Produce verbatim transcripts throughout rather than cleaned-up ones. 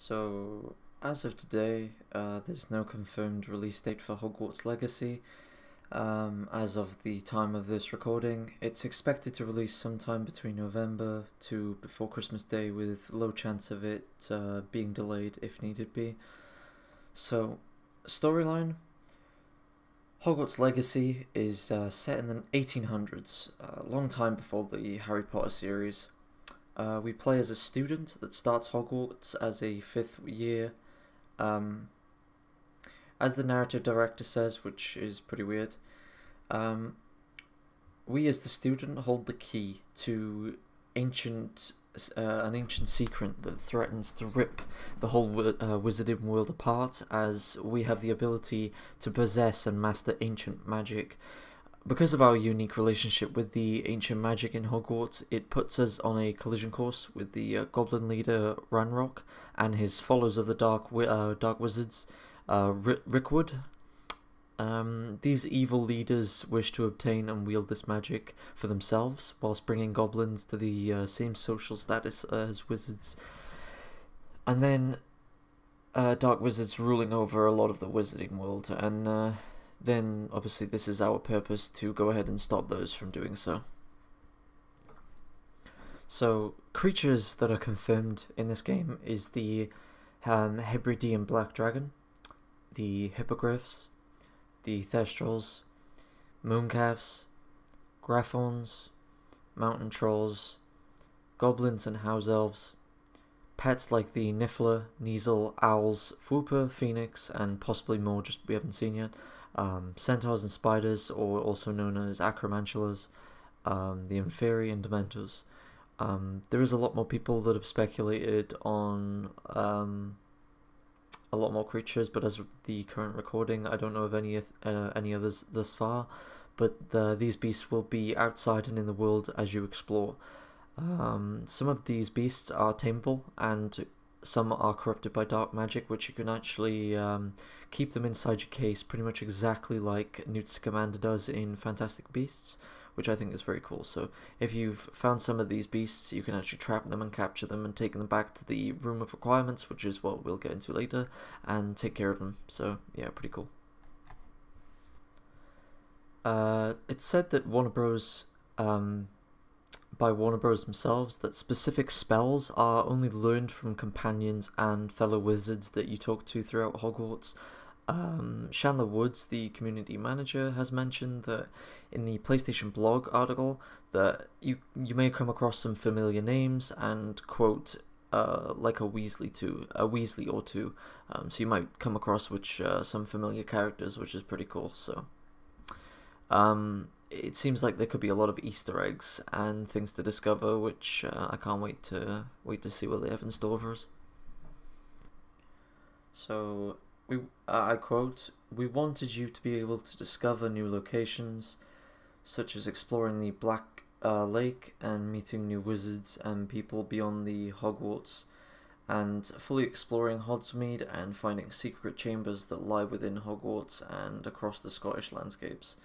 So, as of today, uh, there's no confirmed release date for Hogwarts Legacy. Um, as of the time of this recording, it's expected to release sometime between November to before Christmas Day, with low chance of it uh, being delayed if needed be. So, storyline. Hogwarts Legacy is uh, set in the eighteen hundreds, a long time before the Harry Potter series. Uh, we play as a student that starts Hogwarts as a fifth year, um, as the narrative director says, which is pretty weird. Um, we as the student hold the key to ancient, uh, an ancient secret that threatens to rip the whole uh, wizarding world apart, as we have the ability to possess and master ancient magic. Because of our unique relationship with the ancient magic in Hogwarts, it puts us on a collision course with the uh, goblin leader Ranrock and his followers of the Dark wi uh, Dark Wizards, uh, Rickwood. Um, these evil leaders wish to obtain and wield this magic for themselves, whilst bringing goblins to the uh, same social status as wizards. And then, uh, Dark Wizards ruling over a lot of the wizarding world, and... Uh, then obviously this is our purpose to go ahead and stop those from doing so. So, creatures that are confirmed in this game is the um, Hebridean Black Dragon, the Hippogriffs, the Thestrals, Mooncalves, Graphorns, Mountain Trolls, Goblins and House Elves, pets like the Niffler, Niesel, Owls, Fwooper, Phoenix, and possibly more just we haven't seen yet. Um, centaurs and spiders, or also known as Acromantulas, um, the Inferi and Dementors. Um, there is a lot more people that have speculated on um, a lot more creatures, but as the current recording, I don't know of any uh, any others thus far. But the, these beasts will be outside and in the world as you explore. Um, some of these beasts are tameable, and some are corrupted by dark magic, which you can actually um, keep them inside your case, pretty much exactly like Newt Scamander does in Fantastic Beasts, which I think is very cool. So if you've found some of these beasts, you can actually trap them and capture them and take them back to the Room of Requirements, which is what we'll get into later, and take care of them. So yeah, pretty cool. Uh, it's said that Warner Bros. Um, by Warner Bros. Themselves, that specific spells are only learned from companions and fellow wizards that you talk to throughout Hogwarts. Um, Chandler Woods, the community manager, has mentioned that in the PlayStation blog article that you you may come across some familiar names and, quote, uh, like a Weasley to a Weasley or two. Um, so you might come across which uh, some familiar characters, which is pretty cool. So. Um, It seems like there could be a lot of Easter eggs and things to discover, which uh, I can't wait to wait to see what they have in store for us. So we, uh, I quote, "We wanted you to be able to discover new locations, such as exploring the Black uh, Lake and meeting new wizards and people beyond the Hogwarts, and fully exploring Hogsmeade and finding secret chambers that lie within Hogwarts and across the Scottish landscapes."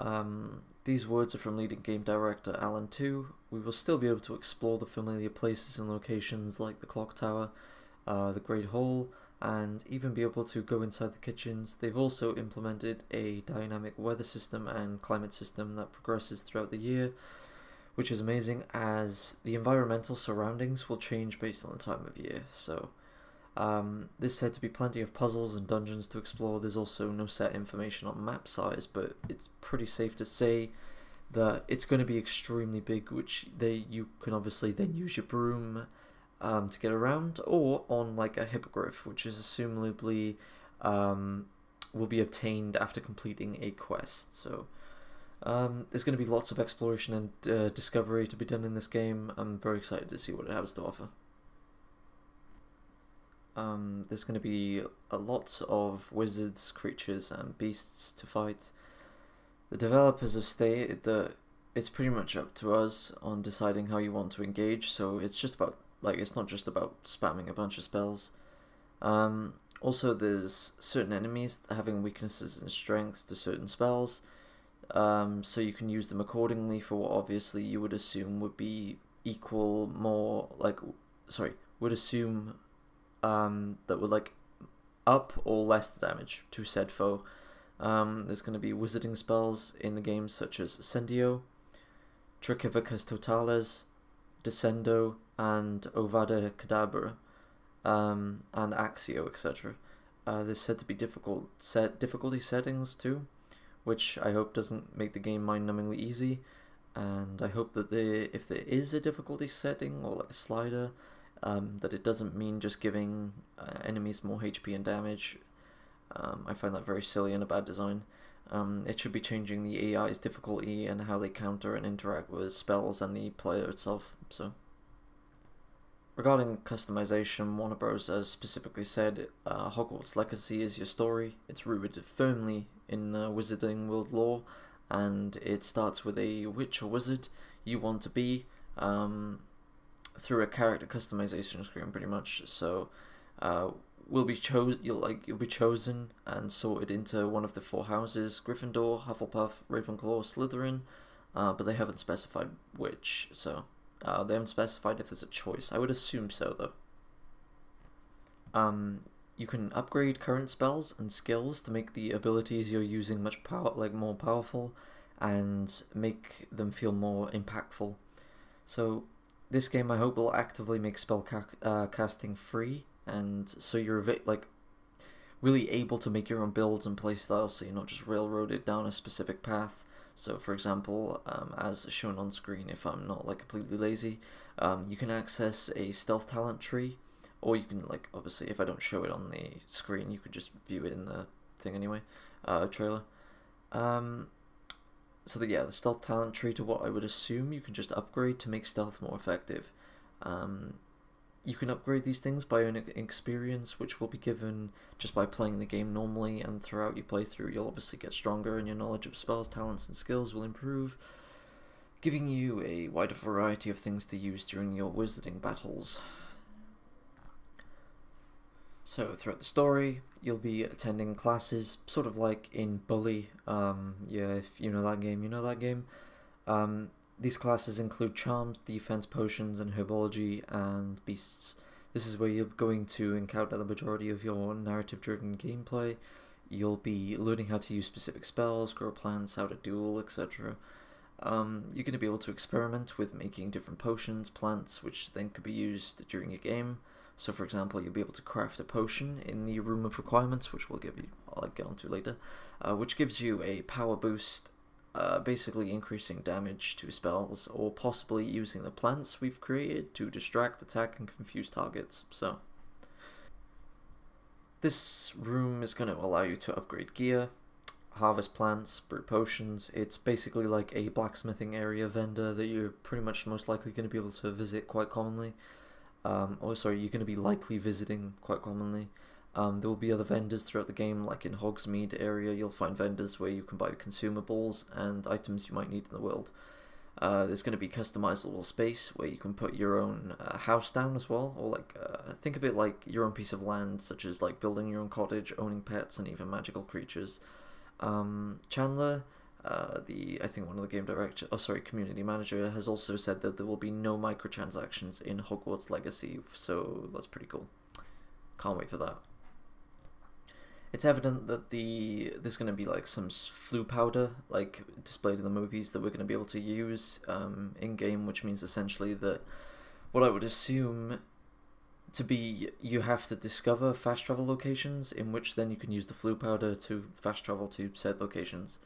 Um, these words are from leading game director Alan Tu. We will still be able to explore the familiar places and locations like the Clock Tower, uh, the Great Hall, and even be able to go inside the kitchens. They've also implemented a dynamic weather system and climate system that progresses throughout the year, which is amazing as the environmental surroundings will change based on the time of year. So, um, there's said to be plenty of puzzles and dungeons to explore. There's also no set information on map size, but it's pretty safe to say that it's going to be extremely big, which they you can obviously then use your broom um, to get around, or on like a hippogriff, which is assumably um, will be obtained after completing a quest. So um, there's going to be lots of exploration and uh, discovery to be done in this game. I'm very excited to see what it has to offer. Um, there's going to be a lot of wizards, creatures, and beasts to fight. The developers have stated that it's pretty much up to us on deciding how you want to engage, so it's just about, like, it's not just about spamming a bunch of spells. Um, also, there's certain enemies having weaknesses and strengths to certain spells, um, so you can use them accordingly for what obviously you would assume would be equal, more, like, sorry, would assume... um, that would like up or less the damage to said foe. Um, there's going to be wizarding spells in the game such as Ascendio, trachificas totales descendo, and ovada cadabra, um, and axio, et cetera. Uh, there's said to be difficult set difficulty settings too, which I hope doesn't make the game mind-numbingly easy. And I hope that the if there is a difficulty setting or like a slider, um, that it doesn't mean just giving uh, enemies more H P and damage. Um, I find that very silly and a bad design. Um, it should be changing the A I's difficulty and how they counter and interact with spells and the player itself. So, regarding customization, Warner Bros. Has specifically said uh, Hogwarts Legacy is your story. It's rooted firmly in uh, Wizarding World lore, and it starts with a witch or wizard you want to be um, through a character customization screen, pretty much. So, uh, will be chosen. You'll like you'll be chosen and sorted into one of the four houses: Gryffindor, Hufflepuff, Ravenclaw, Slytherin. Uh, but they haven't specified which, so uh, they haven't specified if there's a choice. I would assume so, though. Um, you can upgrade current spells and skills to make the abilities you're using much power, like more powerful, and make them feel more impactful. So, this game I hope will actively make spell ca uh, casting free. And so you're like really able to make your own builds and playstyles, so you're not just railroaded down a specific path. So, for example, um, as shown on screen, if I'm not like completely lazy, um, you can access a stealth talent tree, or you can like obviously if I don't show it on the screen, you could just view it in the thing anyway, uh, trailer. Um, so that yeah, the stealth talent tree to what I would assume you can just upgrade to make stealth more effective. Um, You can upgrade these things by an experience, which will be given just by playing the game normally, and throughout your playthrough you'll obviously get stronger and your knowledge of spells, talents and skills will improve, giving you a wider variety of things to use during your wizarding battles. So throughout the story you'll be attending classes, sort of like in Bully, um, yeah, if you know that game, you know that game. Um, These classes include charms, defense potions, and herbology, and beasts. This is where you're going to encounter the majority of your narrative-driven gameplay. You'll be learning how to use specific spells, grow plants, how to duel, et cetera. Um, you're going to be able to experiment with making different potions, plants, which then could be used during your game. So, for example, you'll be able to craft a potion in the Room of Requirements, which we'll give you, I'll get onto later, uh, which gives you a power boost. Uh, basically increasing damage to spells, or possibly using the plants we've created to distract, attack, and confuse targets. So, this room is going to allow you to upgrade gear, harvest plants, brew potions. It's basically like a blacksmithing area vendor that you're pretty much most likely going to be able to visit quite commonly. Um, oh, sorry, you're going to be likely visiting quite commonly. Um, there will be other vendors throughout the game, like in Hogsmeade area you'll find vendors where you can buy consumables and items you might need in the world. Uh, there's going to be customizable space where you can put your own uh, house down as well, or like uh, think of it like your own piece of land, such as like building your own cottage, owning pets, and even magical creatures. Um, Chandler, uh, the I think one of the game director, oh sorry, community manager, has also said that there will be no microtransactions in Hogwarts Legacy, so that's pretty cool. Can't wait for that. It's evident that the there's going to be like some flu powder like displayed in the movies that we're going to be able to use um, in game, which means essentially that what I would assume to be you have to discover fast travel locations in which then you can use the flu powder to fast travel to said locations.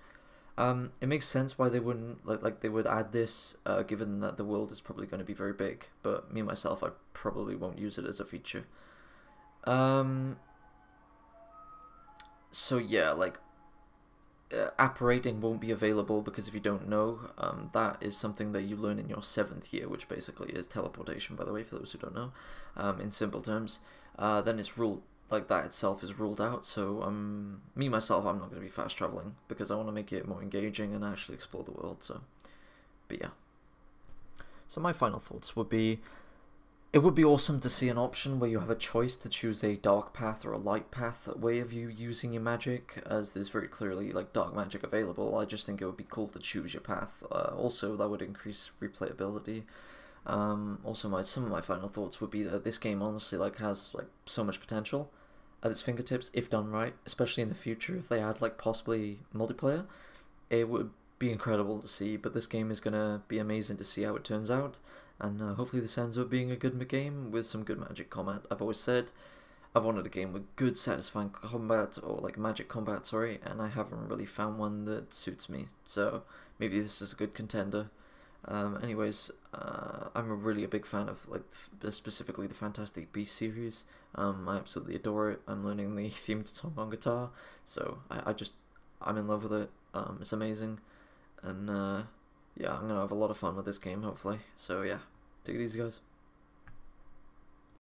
Um, it makes sense why they wouldn't like like they would add this, uh, given that the world is probably going to be very big. But me myself, I probably won't use it as a feature. Um. So yeah, like, uh, app rating won't be available because if you don't know, um, that is something that you learn in your seventh year, which basically is teleportation, by the way, for those who don't know, um, in simple terms. Uh, then it's ruled, like that itself is ruled out, so um, me, myself, I'm not going to be fast traveling because I want to make it more engaging and actually explore the world, so, but yeah. So my final thoughts would be, it would be awesome to see an option where you have a choice to choose a dark path or a light path way of you using your magic, as there's very clearly like dark magic available. I just think it would be cool to choose your path. Uh, also, that would increase replayability. Um, also, my some of my final thoughts would be that this game honestly like has like so much potential at its fingertips if done right, especially in the future if they add like possibly multiplayer. It would be incredible to see, but this game is gonna be amazing to see how it turns out, and uh, hopefully this ends up being a good game with some good magic combat. I've always said I've wanted a game with good satisfying combat, or like magic combat, sorry, and I haven't really found one that suits me, so maybe this is a good contender. Um, anyways, uh, I'm a really a big fan of like f specifically the Fantastic Beasts series. Um, I absolutely adore it. I'm learning the theme to Tom on guitar, so I, I just I'm in love with it. Um, it's amazing, and uh, yeah, I'm gonna have a lot of fun with this game hopefully. So yeah, take it easy, guys.